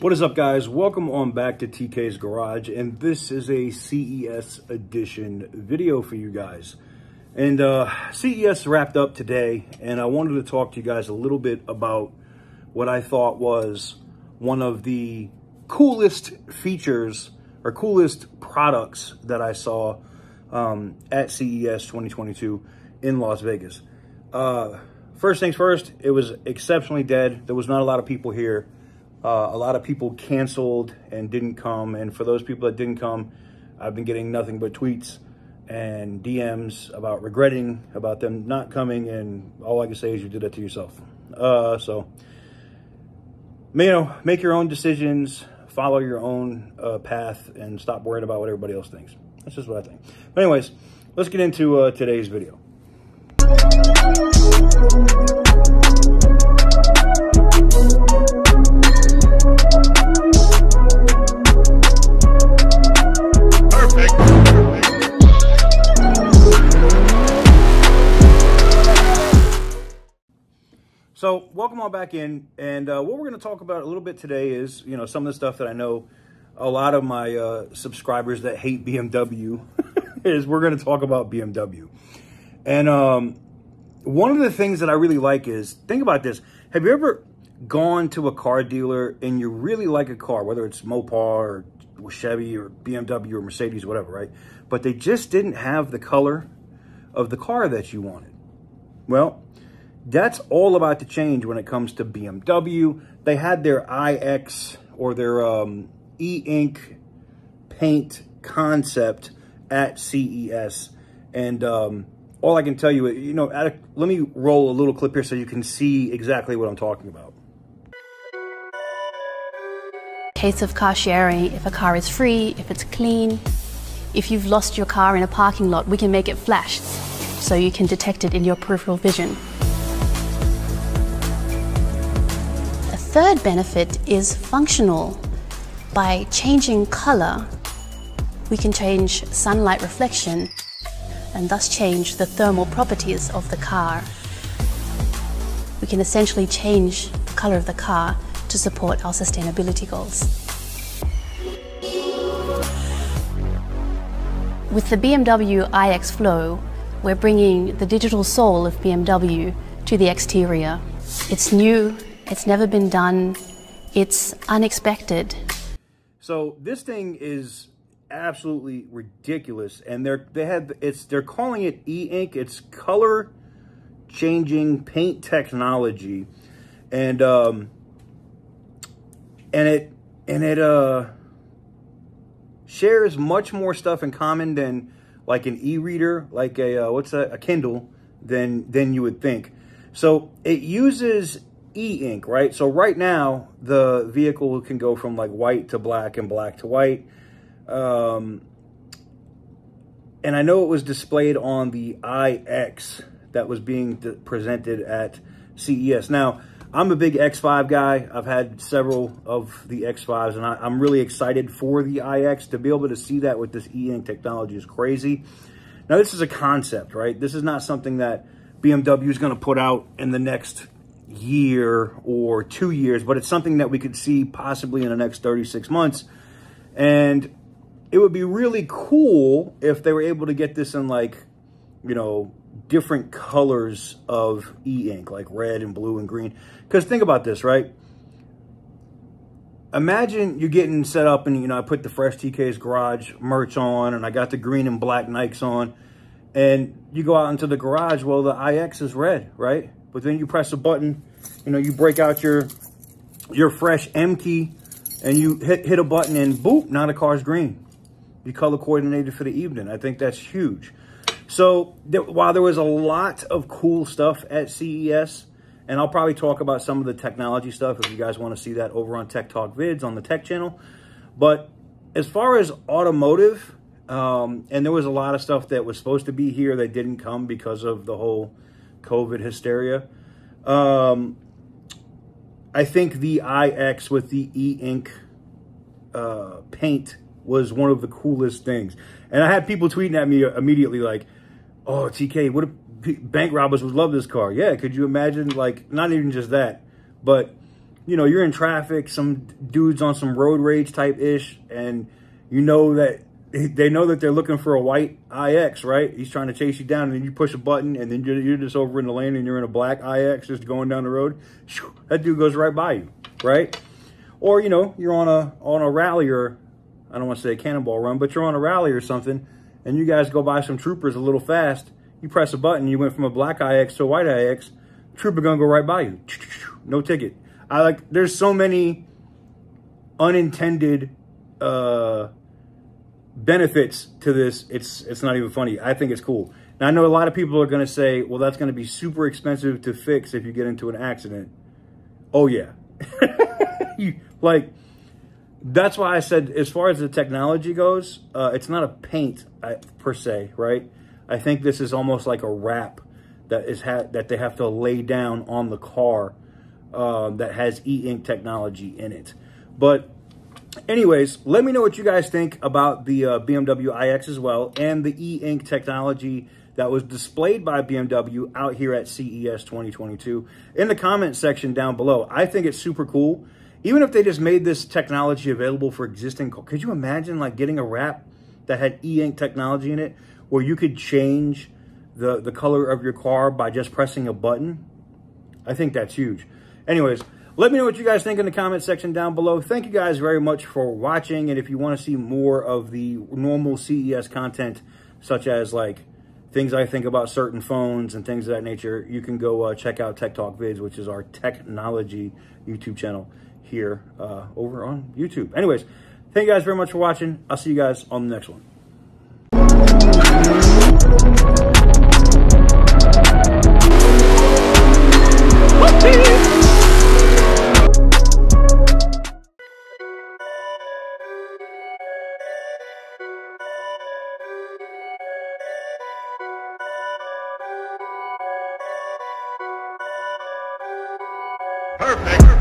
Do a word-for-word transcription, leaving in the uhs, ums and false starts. What is up, guys? Welcome on back to T K's Garage, and this is a C E S edition video for you guys. And uh, C E S wrapped up today, and I wanted to talk to you guys a little bit about what I thought was one of the coolest features or coolest products that I saw um, at C E S twenty twenty-two in Las Vegas. Uh, first things first, it was exceptionally dead. There was not a lot of people here. Uh, a lot of people canceled and didn't come. And for those people that didn't come, I've been getting nothing but tweets and D Ms about regretting about them not coming. And all I can say is you did that to yourself. Uh, so, you know, make your own decisions, follow your own uh, path, and stop worrying about what everybody else thinks. That's just what I think. But anyways, let's get into uh, today's video. So welcome all back in, and uh, what we're going to talk about a little bit today is, you know, some of the stuff that I know a lot of my uh, subscribers that hate B M W is we're going to talk about B M W. And um, one of the things that I really like is, think about this. Have you ever gone to a car dealer and you really like a car, whether it's Mopar or Chevy or B M W or Mercedes, whatever, right? But they just didn't have the color of the car that you wanted. Well, that's all about to change when it comes to B M W. They had their iX or their um, e-ink paint concept at C E S. And um, all I can tell you, you know, a, let me roll a little clip here so you can see exactly what I'm talking about. Case of car sharing, if a car is free, if it's clean, if you've lost your car in a parking lot, we can make it flash so you can detect it in your peripheral vision. Third benefit is functional. By changing color, we can change sunlight reflection and thus change the thermal properties of the car. We can essentially change the color of the car to support our sustainability goals. With the B M W iX Flow, we're bringing the digital soul of B M W to the exterior. It's new. It's never been done. It's unexpected. So this thing is absolutely ridiculous, and they're they had it's they're calling it e-ink. It's color changing paint technology, and um, and it and it uh shares much more stuff in common than like an e-reader, like a uh, what's that, a Kindle, than than you would think. So it uses e-ink, right? So right now the vehicle can go from like white to black and black to white. Um, and I know it was displayed on the iX that was being presented at C E S. Now, I'm a big X five guy. I've had several of the X fives, and I, I'm really excited for the iX. To be able to see that with this e-ink technology is crazy. Now, this is a concept, right? This is not something that B M W is going to put out in the next year or two years, but it's something that we could see possibly in the next thirty-six months, and it would be really cool if they were able to get this in, like, you know, different colors of e-ink, like red and blue and green. Because think about this, right? Imagine you're getting set up, and, you know, I put the Fresh T K's Garage merch on, and I got the green and black Nikes on, and you go out into the garage. Well, the iX is red, right? But then you press a button, you know, you break out your your Fresh M key, and you hit, hit a button, and boop, now the car's green. You color coordinated for the evening. I think that's huge. So th while there was a lot of cool stuff at C E S, and I'll probably talk about some of the technology stuff if you guys want to see that over on Tech Talk Vids on the Tech channel. But as far as automotive, um, and there was a lot of stuff that was supposed to be here that didn't come because of the whole COVID hysteria. Um, I think the iX with the e-ink uh, paint was one of the coolest things. And I had people tweeting at me immediately like, oh, T K, what if bank robbers would love this car? Yeah, could you imagine? Like, not even just that, but you know, you're in traffic, some dude's on some road rage type-ish, and you know that they know that they're looking for a white iX, right? He's trying to chase you down, and then you push a button, and then you're, you're just over in the lane, and you're in a black iX just going down the road. That dude goes right by you, right? Or, you know, you're on a on a rally, or I don't want to say a cannonball run, but you're on a rally or something, and you guys go by some troopers a little fast. You press a button, you went from a black iX to a white iX. Trooper gonna go right by you. No ticket. I like. There's so many unintended uh, benefits to this. It's it's not even funny. I think it's cool. Now I know a lot of people are gonna say, "Well, that's gonna be super expensive to fix if you get into an accident." Oh yeah. you, like. That's why I said, as far as the technology goes, uh, it's not a paint I, per se, right? I think this is almost like a wrap that is ha that they have to lay down on the car uh, that has e-ink technology in it. But anyways, let me know what you guys think about the uh, B M W iX as well, and the e-ink technology that was displayed by B M W out here at C E S twenty twenty-two in the comment section down below. I think it's super cool. Even if they just made this technology available for existing cars, could you imagine like getting a wrap that had e-ink technology in it, where you could change the, the color of your car by just pressing a button? I think that's huge. Anyways, let me know what you guys think in the comment section down below. Thank you guys very much for watching. And if you want to see more of the normal C E S content, such as like things I think about certain phones and things of that nature, you can go uh, check out Tech Talk Vids, which is our technology YouTube channel here uh, over on YouTube. Anyways, thank you guys very much for watching. I'll see you guys on the next one. Perfect.